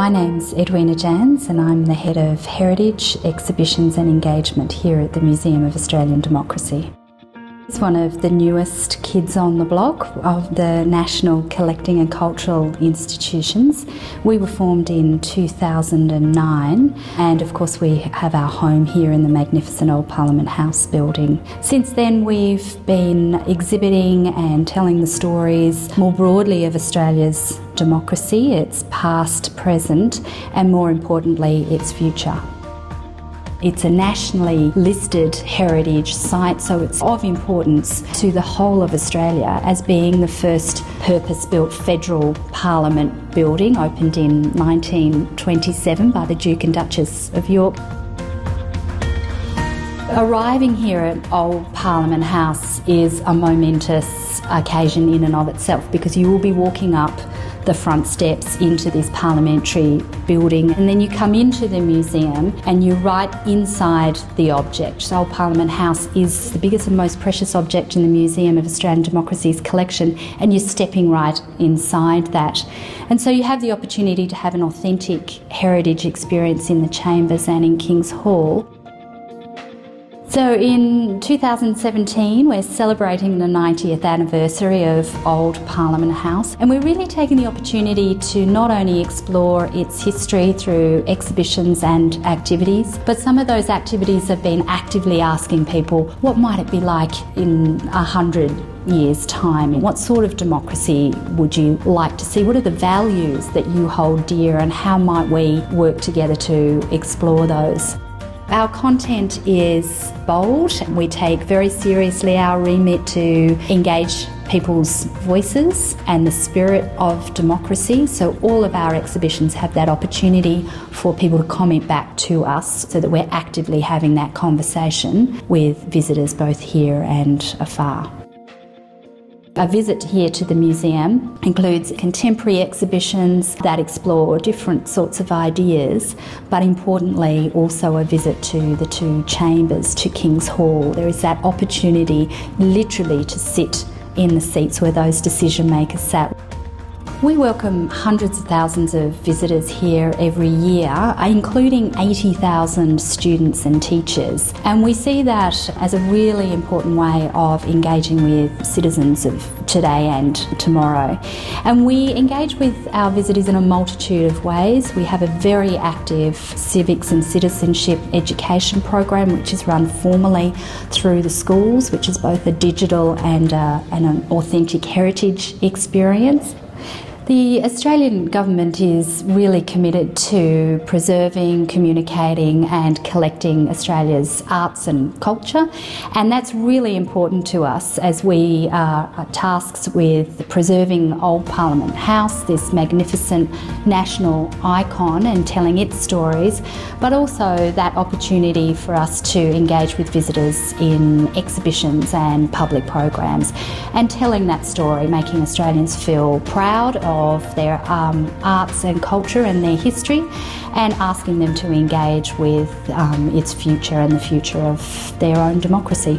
My name's Edwina Jans and I'm the Head of Heritage, Exhibitions and Engagement here at the Museum of Australian Democracy. It's one of the newest kids on the block of the National Collecting and Cultural Institutions. We were formed in 2009 and of course we have our home here in the magnificent Old Parliament House building. Since then we've been exhibiting and telling the stories more broadly of Australia's democracy, its past, present and more importantly its future. It's a nationally listed heritage site, so it's of importance to the whole of Australia as being the first purpose-built federal parliament building, opened in 1927 by the Duke and Duchess of York. Arriving here at Old Parliament House is a momentous occasion in and of itself because you will be walking up the front steps into this parliamentary building and then you come into the museum and you're right inside the object. So Old Parliament House is the biggest and most precious object in the Museum of Australian Democracy's collection and you're stepping right inside that. And so you have the opportunity to have an authentic heritage experience in the chambers and in King's Hall. So in 2017 we're celebrating the 90th anniversary of Old Parliament House and we're really taking the opportunity to not only explore its history through exhibitions and activities, but some of those activities have been actively asking people what might it be like in 100 years' time. What sort of democracy would you like to see? What are the values that you hold dear and how might we work together to explore those? Our content is bold. We take very seriously our remit to engage people's voices and the spirit of democracy. So all of our exhibitions have that opportunity for people to comment back to us so that we're actively having that conversation with visitors both here and afar. A visit here to the museum includes contemporary exhibitions that explore different sorts of ideas, but importantly also a visit to the two chambers, to King's Hall. There is that opportunity literally to sit in the seats where those decision makers sat. We welcome hundreds of thousands of visitors here every year, including 80,000 students and teachers. And we see that as a really important way of engaging with citizens of today and tomorrow. And we engage with our visitors in a multitude of ways. We have a very active civics and citizenship education program, which is run formally through the schools, which is both a digital and an authentic heritage experience. The Australian government is really committed to preserving, communicating and collecting Australia's arts and culture, and that's really important to us as we are tasked with preserving Old Parliament House, this magnificent national icon, and telling its stories, but also that opportunity for us to engage with visitors in exhibitions and public programs and telling that story, making Australians feel proud of their arts and culture and their history, and asking them to engage with its future and the future of their own democracy.